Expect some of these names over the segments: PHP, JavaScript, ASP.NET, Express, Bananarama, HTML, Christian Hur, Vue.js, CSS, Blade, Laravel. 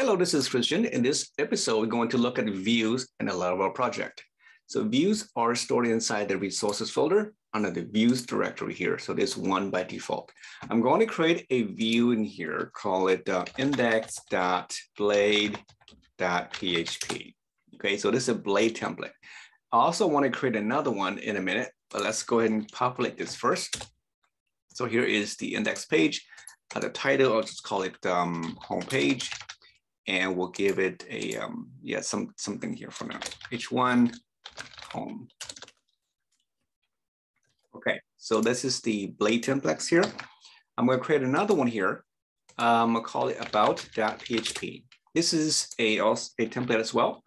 Hello, this is Christian. In this episode, we're going to look at views in a Laravel project. So views are stored inside the resources folder under the views directory here. So there's one by default. I'm going to create a view in here, call it index.blade.php. Okay, so this is a Blade template. I also want to create another one in a minute, but let's go ahead and populate this first. So here is the index page. The title, I'll just call it home page. And we'll give it a, something here for now, H1 home. Okay, so this is the Blade template here. I'm gonna create another one here. I'll call it about.php. This is also a template as well.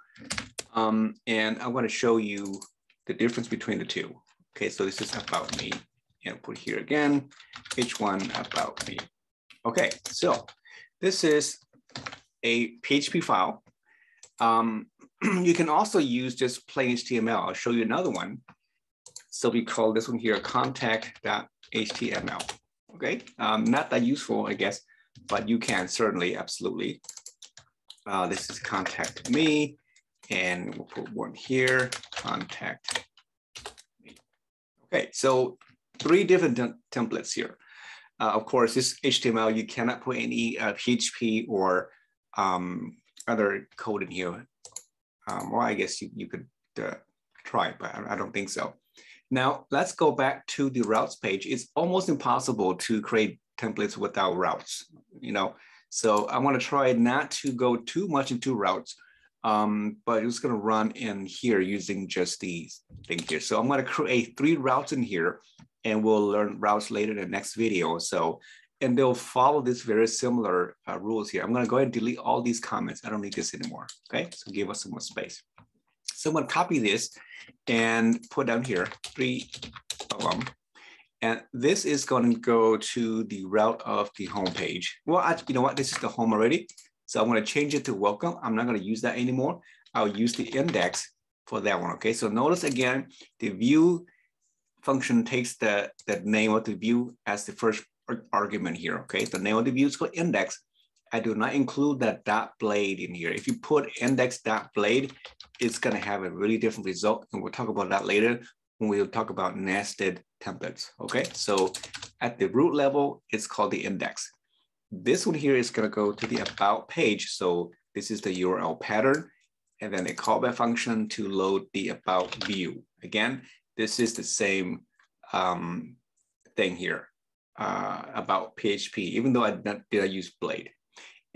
And I'm gonna show you the difference between the two. Okay, so this is about me. And put here again, H1 about me. Okay, so this is a PHP file. You can also use just plain HTML. I'll show you another one. So we call this one here contact.html. Okay, not that useful, I guess, but you can certainly, absolutely. This is contact me, and we'll put one here, contact me. Okay, so three different templates here. Of course, this HTML, you cannot put any PHP or other code in here. Well, I guess you could try, but I don't think so. Now, let's go back to the routes page. It's almost impossible to create templates without routes, you know? So I want to try not to go too much into routes, but it's going to run in here using just these things here. So I'm going to create three routes in here, and we'll learn routes later in the next video. So, and they'll follow these very similar rules here. I'm going to go ahead and delete all these comments. I don't need this anymore. Okay, so give us some more space. So I'm going to copy this and put down here three of them. And this is going to go to the route of the home page. Well, you know what? This is the home already. So I'm going to change it to welcome. I'm not going to use that anymore. I'll use the index for that one. Okay, so notice again, the view function takes the name of the view as the first argument here, okay? The name of the view is called index. I do not include that dot blade in here. If you put index dot blade, it's gonna have a really different result, and we'll talk about that later when we'll talk about nested templates, okay? So at the root level, it's called the index. This one here is gonna go to the about page. So this is the URL pattern, and then a callback function to load the about view. Again, this is the same thing here. About PHP, even though I did not use Blade.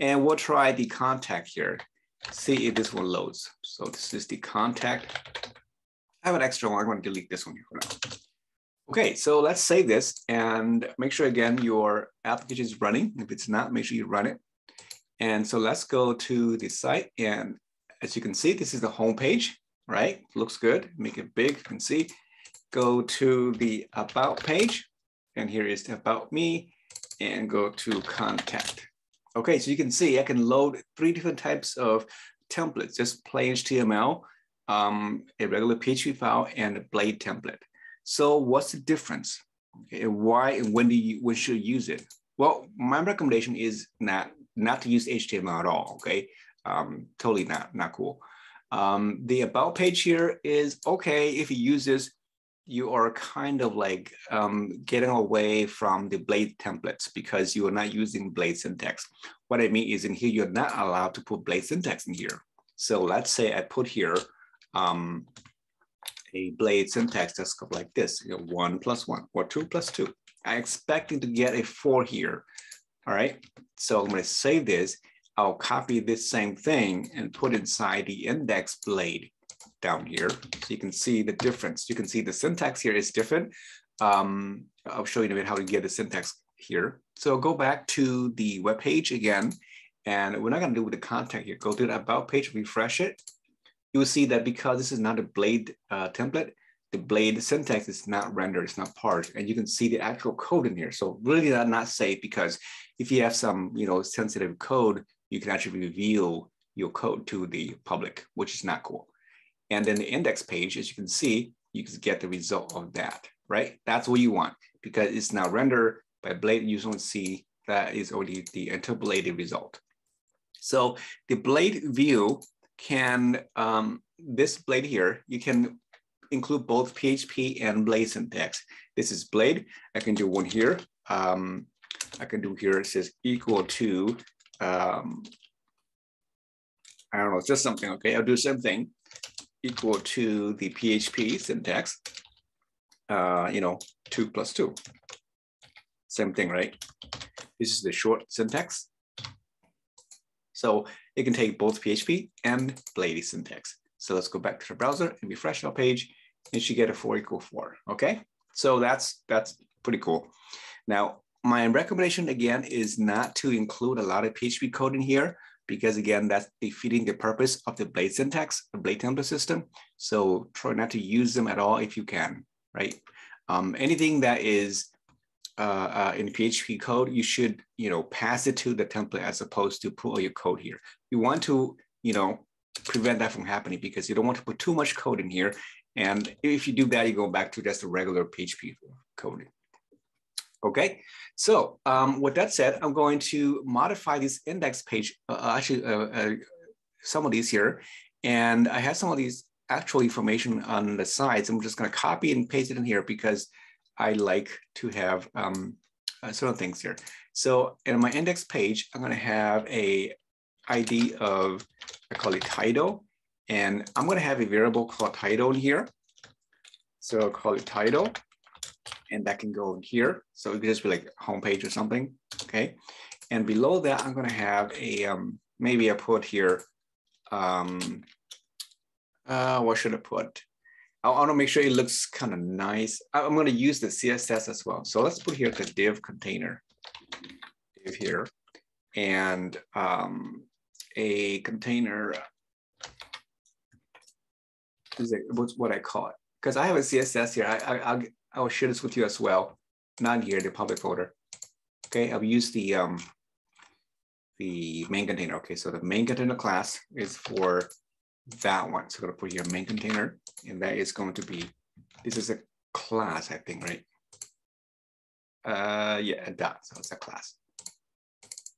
And we'll try the contact here, see if this one loads. So this is the contact. I have an extra one, I'm gonna delete this one here for now. Okay, so let's save this and make sure again, your application is running. If it's not, make sure you run it. And so let's go to the site. And as you can see, this is the home page, right? Looks good, make it big, you can see. Go to the about page. And here is about me, and go to contact. Okay, so you can see I can load three different types of templates, just plain HTML, a regular PHP file, and a Blade template. So what's the difference? Okay, and why and when should you use it? Well, my recommendation is not to use HTML at all, okay? Totally not cool. The about page here is okay if you use this. You are kind of like getting away from the Blade templates because you are not using Blade syntax. What I mean is in here, you're not allowed to put Blade syntax in here. So let's say I put here a Blade syntax that's like this, you know, 1 + 1 or 2 + 2. I'm expecting to get a 4 here, all right? So I'm gonna save this. I'll copy this same thing and put inside the index Blade down here, so you can see the difference. You can see the syntax here is different. I'll show you in a bit how to get the syntax here. So go back to the web page again, and we're not going to do with the contact here. Go to the about page, refresh it. You will see that because this is not a Blade template, the Blade syntax is not rendered, it's not parsed, and you can see the actual code in here. So really not safe, because if you have some, you know, sensitive code, you can actually reveal your code to the public, which is not cool. And then the index page, as you can see, you can get the result of that, right? That's what you want, because it's now rendered by Blade. You don't see that is already the interpolated result. So the Blade view can, this Blade here, you can include both PHP and Blade syntax. This is Blade. I can do one here. I can do here, it says equal to, I don't know, it's just something, okay? I'll do something equal to the PHP syntax, you know, 2 + 2. Same thing, right? This is the short syntax. So it can take both PHP and Blade syntax. So let's go back to the browser and refresh our page, and you get a 4 = 4, okay? So that's pretty cool. Now, my recommendation again is not to include a lot of PHP code in here, because again, that's defeating the purpose of the Blade syntax, the Blade template system. So try not to use them at all if you can, right? Anything that is in PHP code, you should, you know, pass it to the template as opposed to put all your code here. You want to, you know, prevent that from happening, because you don't want to put too much code in here. And if you do that, you go back to just the regular PHP coding. Okay, so with that said, I'm going to modify this index page, some of these here. And I have some of these actual information on the sides. I'm just gonna copy and paste it in here because I like to have certain things here. So in my index page, I'm gonna have a ID of, I call it title, and I'm gonna have a variable called title in here. So I'll call it title, and that can go in here. So it could just be like homepage or something, okay? And below that, I'm gonna have a, maybe I put here, what should I put? I wanna make sure it looks kind of nice. I'm gonna use the CSS as well. So let's put here the div container, div here, and a container, is it, what's what I call it? Because I have a CSS here. I'll share this with you as well. Not here, the public folder. Okay, I'll use the main container. Okay, so the main container class is for that one. So I'm gonna put here main container, and that is going to be, this is a class, I think, right? Yeah, a dot, so it's a class.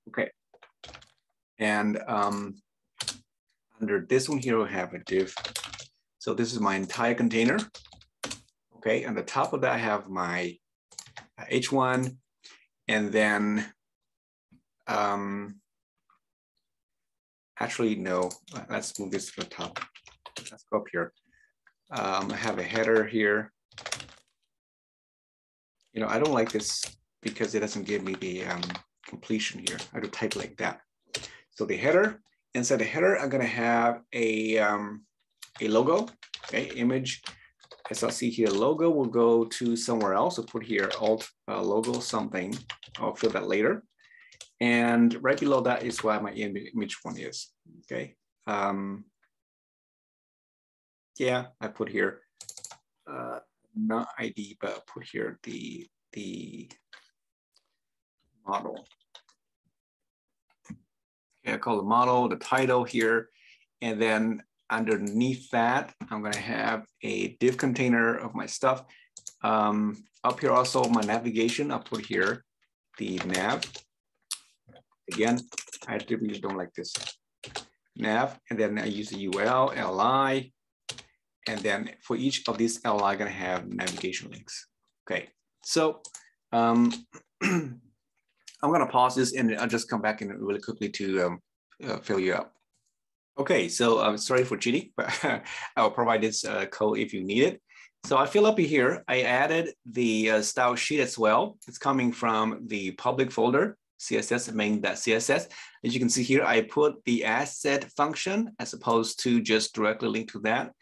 Okay, and under this one here, we'll have a div. So this is my entire container. Okay, on the top of that, I have my H1, and then actually, no, let's move this to the top. Let's go up here. I have a header here. You know, I don't like this because it doesn't give me the completion here. I do type like that. So the header, inside the header, I'm gonna have a logo, okay, image. So I'll see here, logo will go to somewhere else. I'll put here alt logo something. I'll fill that later. And right below that is where my image one is, okay? Yeah, I put here, not ID, but I'll put here the model. Okay, I call the model, the title here, and then underneath that, I'm gonna have a div container of my stuff. Up here also my navigation, I'll put here the nav. Again, I typically don't like this. Nav, and then I use the UL, LI, and then for each of these LI, I'm gonna have navigation links. Okay, so I'm gonna pause this and I'll just come back in really quickly to fill you up. Okay, so I'm sorry for cheating, but I'll provide this code if you need it. So I fill up here, I added the style sheet as well. It's coming from the public folder, CSS main.css. As you can see here, I put the asset function as opposed to just directly link to that.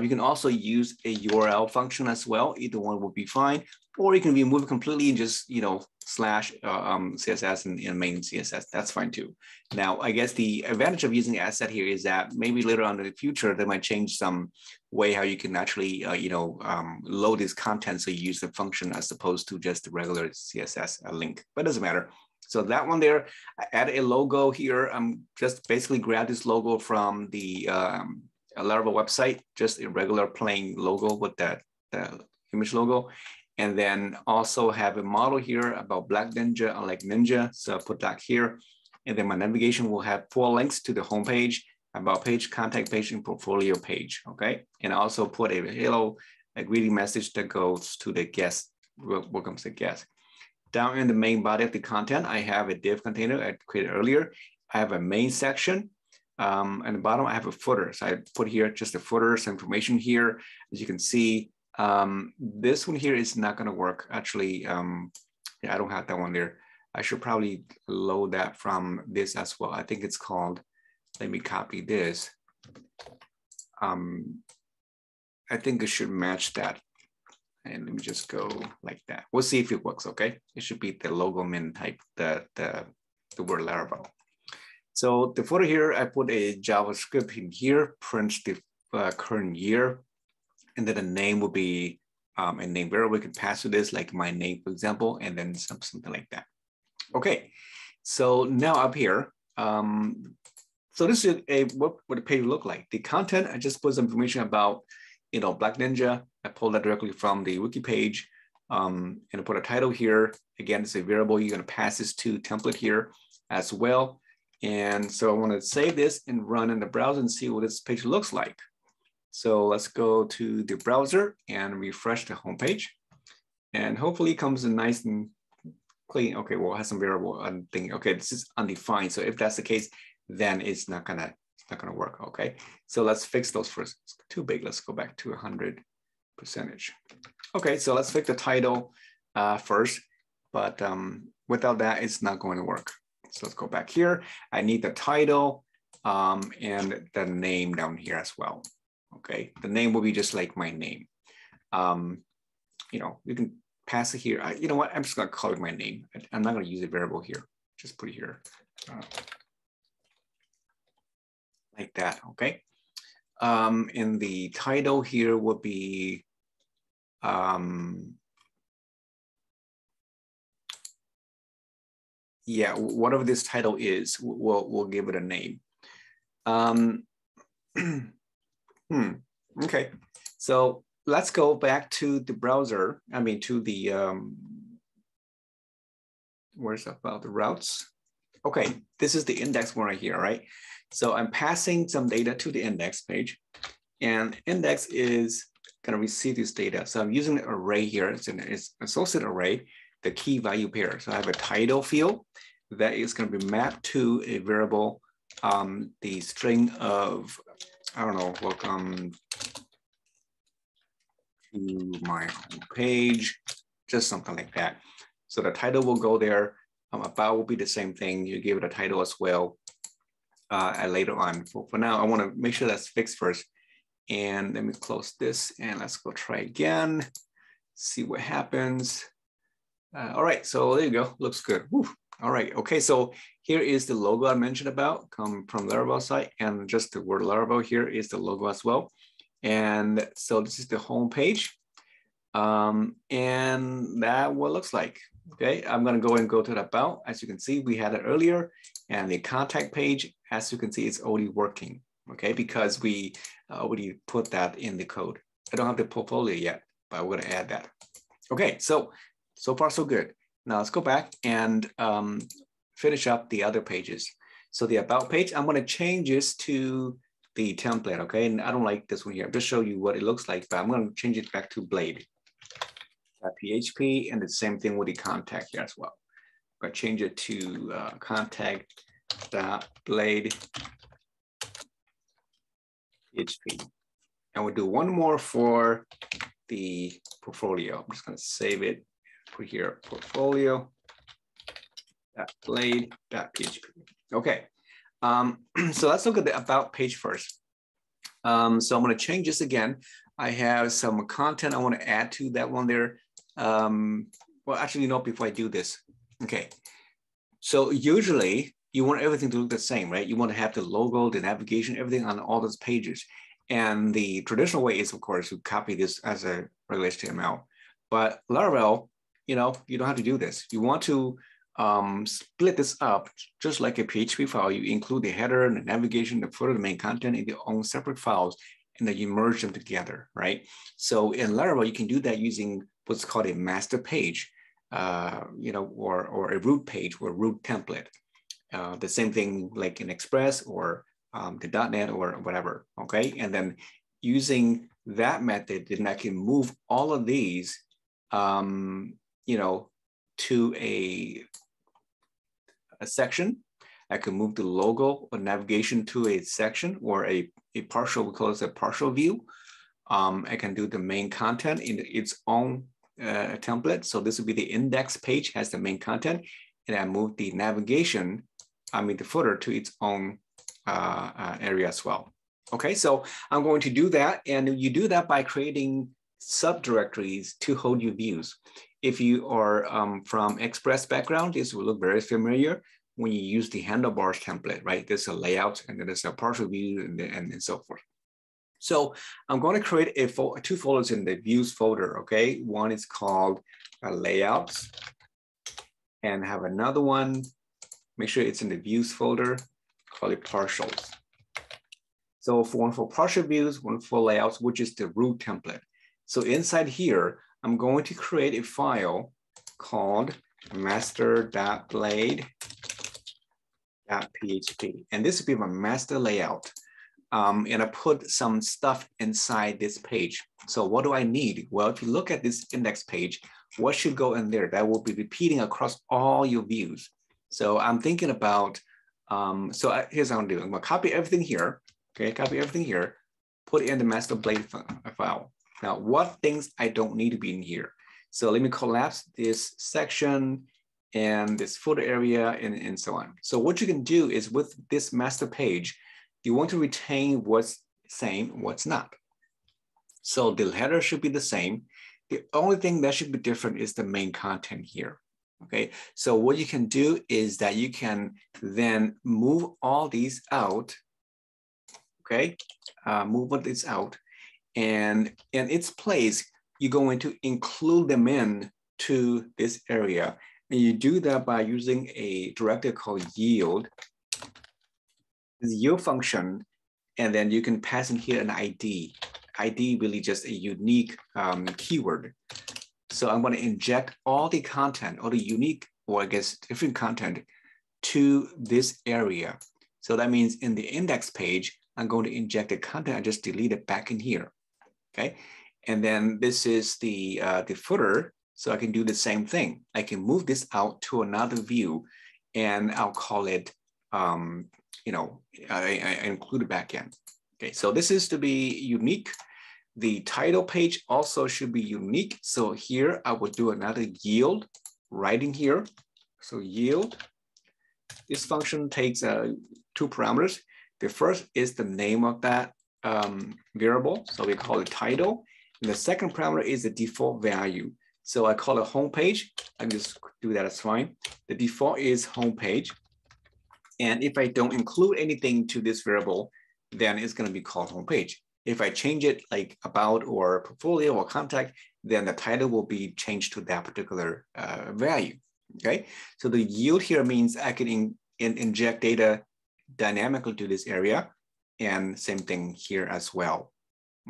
You can also use a URL function as well. Either one will be fine, or you can remove it completely and just, you know, slash CSS and main CSS, that's fine too. Now, I guess the advantage of using asset here is that maybe later on in the future, they might change some way how you can actually, you know, load this content so you use the function as opposed to just the regular CSS link, but it doesn't matter. So that one there, I added a logo here. I'm just basically grab this logo from the Laravel website, just a regular plain logo with that image logo. And then also have a model here about Black Ninja, I like Ninja, so I put that here. And then my navigation will have 4 links to the home page, about page, contact page, and portfolio page, okay? And I also put a hello, a greeting message that goes to the guest, welcome to the guest. Down in the main body of the content, I have a div container I created earlier. I have a main section. At the bottom, I have a footer. So I put here just the footer, some information here. As you can see, this one here is not going to work. Actually, yeah, I don't have that one there. I should probably load that from this as well. I think it's called, let me copy this. I think it should match that. And let me just go like that. We'll see if it works, okay? It should be the logo min type, the word Laravel. So the footer here, I put a JavaScript in here, prints the current year, and then the name will be a name variable we can pass to this, like my name, for example, and then something like that. Okay, so now up here, so this is a what would the page look like? The content, I just put some information about, you know, Black Ninja. I pulled that directly from the wiki page, and I put a title here. Again, it's a variable. You're going to pass this to template here as well. And so I want to save this and run in the browser and see what this page looks like. So let's go to the browser and refresh the homepage, and hopefully it comes in nice and clean. Okay, well, it has some variable thing. Okay, this is undefined. So if that's the case, then it's not gonna work. Okay, so let's fix those first. It's too big. Let's go back to 100%. Okay, so let's fix the title first, but without that, it's not going to work. So let's go back here. I need the title and the name down here as well. Okay, the name will be just like my name. You know, you can pass it here. You know what? I'm just gonna call it my name. I'm not gonna use a variable here. Just put it here. Like that, okay? And the title here will be, yeah, whatever this title is, we'll give it a name. Okay, so let's go back to the browser. I mean, to the, where's about the routes? Okay, this is the index one right here, right? So I'm passing some data to the index page, and index is going to receive this data. So I'm using an array here. It's an associated array, the key value pair. So I have a title field that is going to be mapped to a variable, the string of, I don't know, welcome to my homepage, just something like that. So the title will go there. About will be the same thing. You give it a title as well. Later on, for now, I want to make sure that's fixed first. And let me close this and let's go try again, see what happens. All right, so there you go, looks good. Woo. All right, okay, so here is the logo I mentioned about, come from Laravel site, and just the word Laravel here is the logo as well. And so this is the home page, and that what it looks like. Okay, I'm gonna go to the about. As you can see, we had it earlier, and the contact page, as you can see, it's already working, okay? Because we already put that in the code. I don't have the portfolio yet, but we're gonna add that. Okay, so far so good. Now let's go back and finish up the other pages. So the about page, I'm gonna change this to the template, okay? And I don't like this one here. I'm just showing you what it looks like, but I'm gonna change it back to Blade. PHP, and the same thing with the contact here as well. I'm gonna change it to contact.blade.php. And we'll do one more for the portfolio. I'm just gonna save it, put here portfolio.blade.php. Okay, so let's look at the about page first. So I'm gonna change this again. I have some content I wanna add to that one there. Well, actually, no, before I do this. Okay, so usually you want everything to look the same, right? You want to have the logo, the navigation, everything on all those pages. And the traditional way is, of course, to copy this as a regular HTML. But Laravel, you know, you don't have to do this. You want to split this up just like a PHP file. You include the header and the navigation, the footer, the main content in your own separate files, and then you merge them together, right? So in Laravel, you can do that using what's called a master page, you know, or a root page or root template. The same thing like in Express or the .NET or whatever, okay? And then using that method, then I can move all of these, you know, to a section. I can move the logo or navigation to a section or a partial, we call it a partial view. I can do the main content in its own template. So this would be the index page has the main content, and I move the navigation, I mean the footer, to its own area as well. Okay, so I'm going to do that, and you do that by creating subdirectories to hold your views. If you are from Express background, this will look very familiar when you use the handlebars template, right? There's a layout, and then there's a partial view, and so forth. So I'm going to create two folders in the views folder, okay? One is called layouts, and have another one, make sure it's in the views folder, call it partials. So for one for partial views, one for layouts, which is the root template. So inside here, I'm going to create a file called master.blade.php. And this will be my master layout. And I put some stuff inside this page. So what do I need? Well, if you look at this index page, what should go in there? That will be repeating across all your views. So I'm thinking about, here's what I'm doing. I'm gonna copy everything here, okay? Copy everything here, put in the master blade file. Now, what things I don't need to be in here? So let me collapse this section and this footer area and so on. So what you can do is with this master page, you want to retain what's same, what's not. So the header should be the same. The only thing that should be different is the main content here, okay? So what you can do is that you can then move all these out, okay? Move all these out, and in its place, you're going to include them in to this area. And you do that by using a directive called yield, the yield function, and then you can pass in here an ID. ID really just a unique keyword. So I'm going to inject all the content, all the unique, or I guess different content to this area. So that means in the index page, I'm going to inject the content I just deleted back in here, okay? And then this is the footer, so I can do the same thing. I can move this out to another view, and I'll call it, you know, I include a backend. Okay, so this is to be unique. The title page also should be unique. So here I would do another yield right in here. So yield, this function takes two parameters. The first is the name of that variable. So we call it title. And the second parameter is the default value. So I call it homepage. I just do that as fine. The default is homepage. And if I don't include anything to this variable, then it's going to be called homepage. If I change it like about or portfolio or contact, then the title will be changed to that particular value, okay? So the yield here means I can inject data dynamically to this area, and same thing here as well.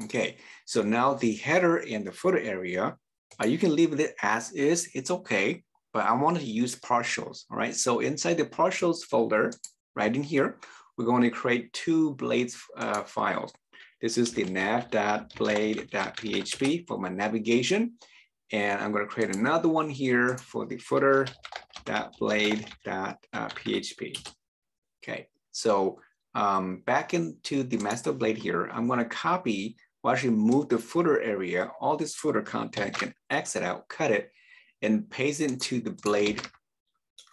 Okay, so now the header and the footer area, you can leave it as is, it's okay, but I wanted to use partials, all right? So inside the partials folder, right in here, we're going to create two blades files. This is the nav.blade.php for my navigation. And I'm going to create another one here for the footer.blade.php. Okay, so back into the master blade here, I'm going to copy, or actually move the footer area, all this footer content, can exit out, cut it, and paste it into the blade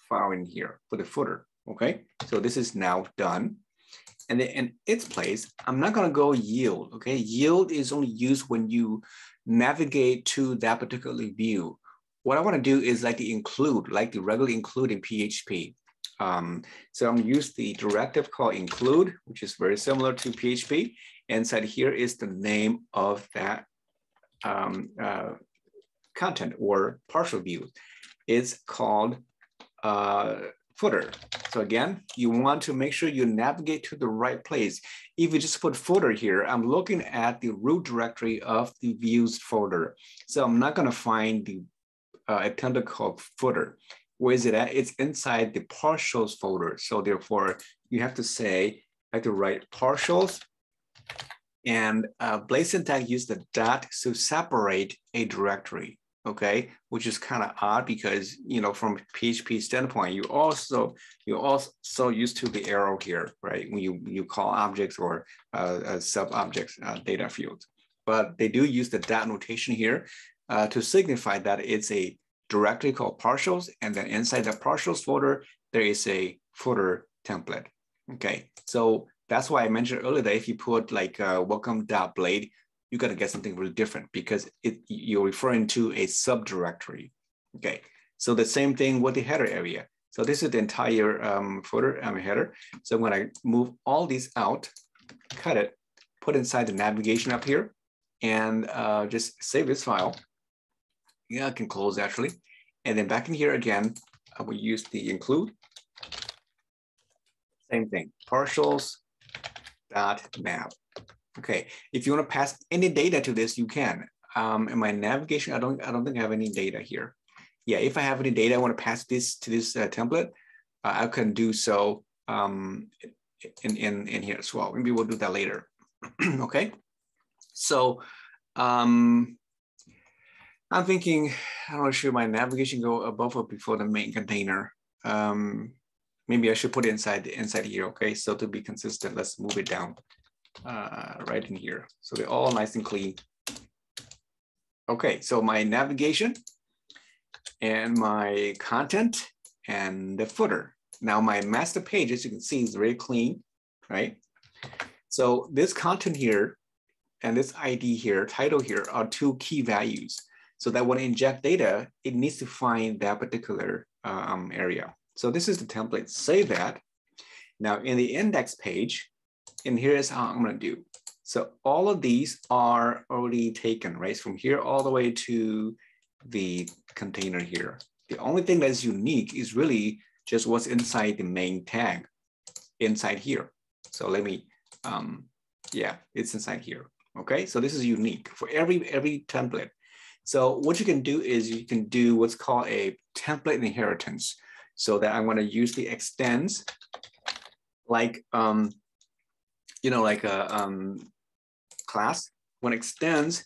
file in here for the footer. Okay, so this is now done. And then in its place, I'm not gonna go yield, okay? Yield is only used when you navigate to that particular view. What I wanna do is like the include, like the regular include in PHP. So I'm gonna use the directive called include, which is very similar to PHP. Inside here is the name of that content or partial view. It's called, footer. So again, you want to make sure you navigate to the right place. If you just put footer here, I'm looking at the root directory of the views folder. So I'm not going to find the a template called footer. where is it at? It's inside the partials folder. So therefore, you have to say, I have to write partials. And Blade syntax used the dot to separate a directory, okay? Which is kind of odd because, you know, from a PHP standpoint, you're also used to the arrow here, right? When you call objects or sub-objects data fields. But they do use the dot notation here to signify that it's a directory called partials. And then inside the partials folder, there is a footer template, okay? So that's why I mentioned earlier that if you put like welcome.blade, you're gonna get something really different because you're referring to a subdirectory. Okay, so the same thing with the header area. So this is the entire footer header. So I'm gonna move all these out, cut it, put inside the navigation up here, and just save this file. Yeah, I can close actually. And then back in here again, I will use the include. Same thing, partials. .nav. Okay, if you want to pass any data to this, you can. In my navigation, I don't think I have any data here. Yeah, if I have any data, I want to pass this to this template, I can do so in here as well. Maybe we'll do that later. Okay, so I'm thinking, I'm not sure my navigation go above or before the main container. Maybe I should put it inside here, okay? So to be consistent, let's move it down right in here. So they're all nice and clean. Okay, so my navigation and my content and the footer. Now my master page, as you can see, is very clean, right? So this content here and this ID here, title here are two key values. So that when I inject data, it needs to find that particular area. So this is the template, save that. Now in the index page, and here is how I'm gonna do. So all of these are already taken, right? From here all the way to the container here. The only thing that's unique is really just what's inside the main tag, inside here. So let me, yeah, it's inside here, okay? So this is unique for every template. So what you can do is you can do what's called a template inheritance. So that I'm going to use the extends, like you know, like a class. When it extends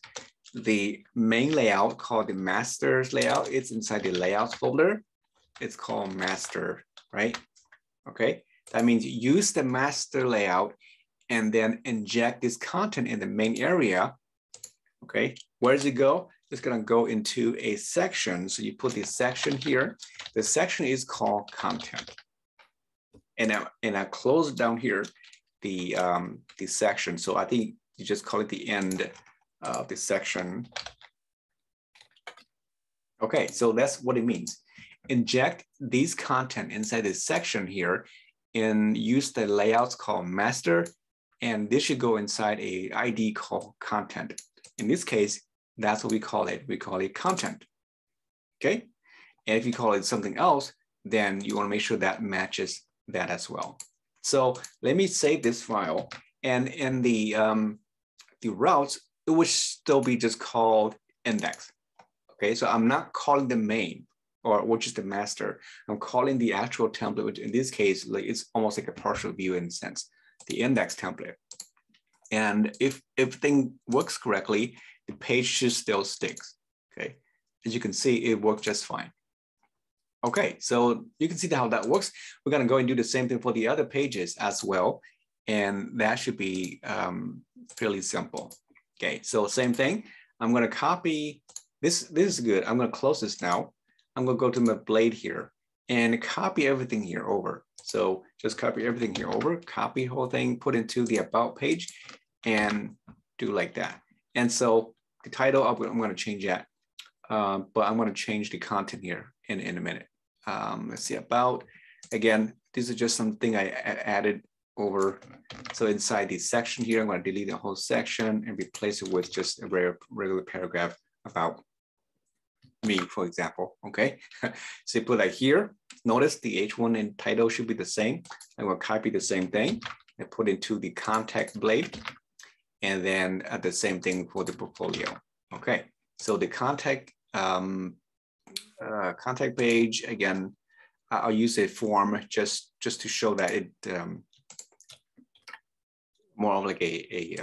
the main layout called the master's layout, it's inside the layouts folder. It's called master, right? Okay, that means use the master layout and then inject this content in the main area. Okay, where does it go? It's going to go into a section. So you put this section here. The section is called content. And I close down here the section. So I think you just call it the end of the section. Okay, so that's what it means. Inject these content inside this section here and use the layouts called master. And this should go inside a ID called content. In this case, that's what we call it. We call it content, okay? And if you call it something else, then you wanna make sure that matches that as well. So let me save this file. And in the routes, it would still be just called index, okay? So I'm not calling the main, or which is the master. I'm calling the actual template, which in this case, like it's almost like a partial view in a sense, the index template. And if everything works correctly, the page should still sticks, okay? As you can see, it worked just fine. Okay, so you can see how that works. We're gonna go and do the same thing for the other pages as well. And that should be fairly simple. Okay, so same thing. I'm gonna copy, this is good. I'm gonna close this now. I'm gonna go to my Blade here and copy everything here over. So just copy everything here over, copy whole thing, put into the about page and do like that. And so the title, I'm going to change that, but I'm going to change the content here in a minute. Let's see about, again, this is just something I added over. So inside this section here, I'm going to delete the whole section and replace it with just a regular paragraph about me, for example, okay? So you put that here, notice the H1 and title should be the same. I'm going to copy the same thing and put into the contact Blade. And then the same thing for the portfolio. Okay, so the contact contact page. Again, I'll use a form just to show that it more of like a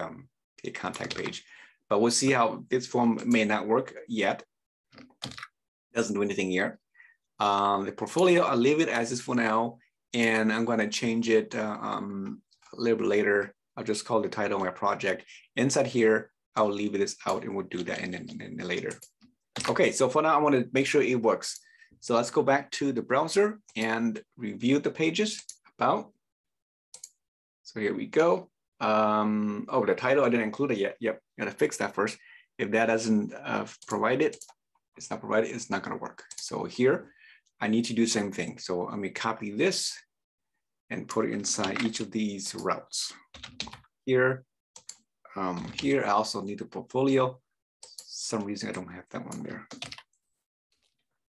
contact page. But we'll see how this form may not work yet. Doesn't do anything here. The portfolio, I'll leave it as is for now, and I'm going to change it a little bit later. I'll just call the title of my project. Inside here, I'll leave this out and we'll do that in later. Okay, so for now, I want to make sure it works. So let's go back to the browser and review the pages about. So here we go. Oh, the title, I didn't include it yet. Yep, gotta fix that first. If that doesn't provide it, it's not provided, it's not gonna work. So here, I need to do the same thing. So I'm gonna copy this and put it inside each of these routes. Here, here I also need the portfolio. Some reason I don't have that one there.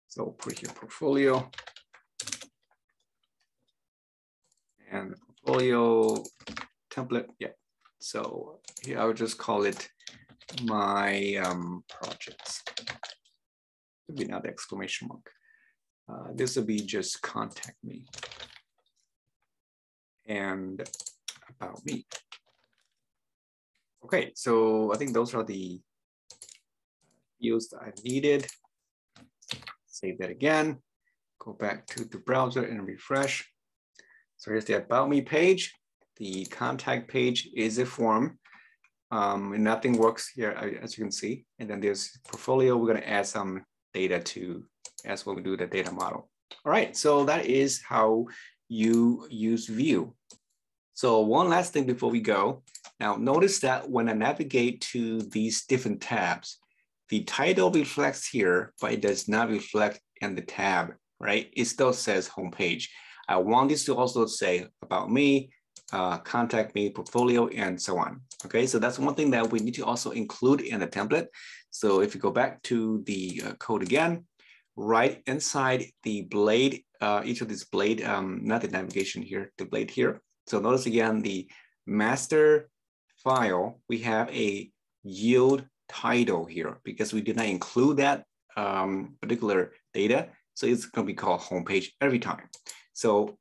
So put here portfolio. And the portfolio template, yeah. So here I would just call it my projects. It'll be another exclamation mark. This will be just contact me and about me. Okay, so I think those are the fields that I needed. Save that again, go back to the browser and refresh. So here's the about me page. The contact page is a form and nothing works here, as you can see. And then there's portfolio, we're gonna add some data to as when we do the data model. All right, so that is how you use Vue. So one last thing before we go. Now notice that when I navigate to these different tabs, the title reflects here, but it does not reflect in the tab, right? It still says homepage. I want this to also say about me, contact me, portfolio, and so on. Okay, so that's one thing that we need to also include in the template. So if you go back to the code again, right inside the Blade, each of these Blade, not the navigation here, the Blade here. So notice again, the master file, we have a yield title here because we did not include that particular data. So it's gonna be called homepage every time. So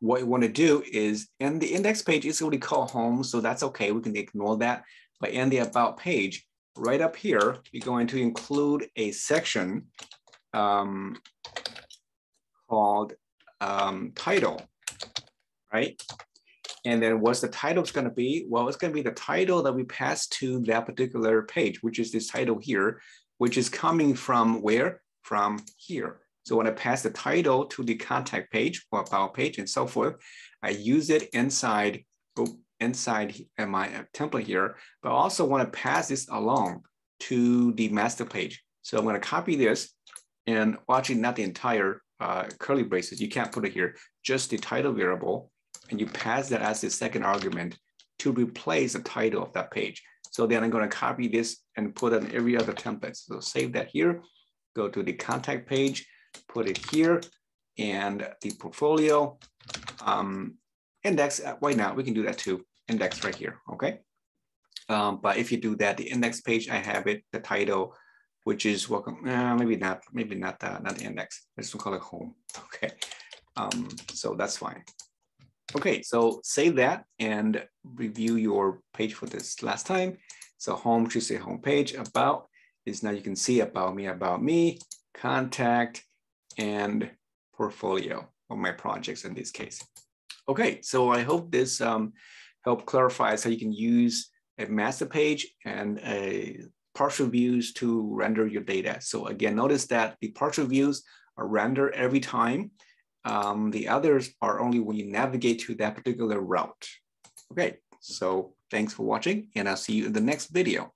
what you wanna do is in the index page, it's already called home. So that's okay, we can ignore that. But in the about page, right up here, you're going to include a section called title, right? And then what's the title going to be? Well, it's going to be the title that we pass to that particular page, which is this title here, which is coming from where? From here. So when I pass the title to the contact page or about page and so forth, I use it inside, inside my template here, but I also want to pass this along to the master page. So I'm going to copy this and actually not the entire curly braces. You can't put it here, just the title variable. And you pass that as the second argument to replace the title of that page. So then I'm going to copy this and put it in every other template. So save that here, go to the contact page, put it here, and the portfolio index. Why not? We can do that too. Index right here. Okay. But if you do that, the index page, I have it, the title, which is welcome. Maybe not the index. Let's call it home. Okay. So that's fine. Okay, so save that and review your page for this last time. So home should say homepage, about is now you can see about me, contact, and portfolio of my projects in this case. Okay, so I hope this helped clarify how you can use a master page and a partial views to render your data. So again, notice that the partial views are rendered every time. The others are only when you navigate to that particular route. Okay, so thanks for watching and I'll see you in the next video.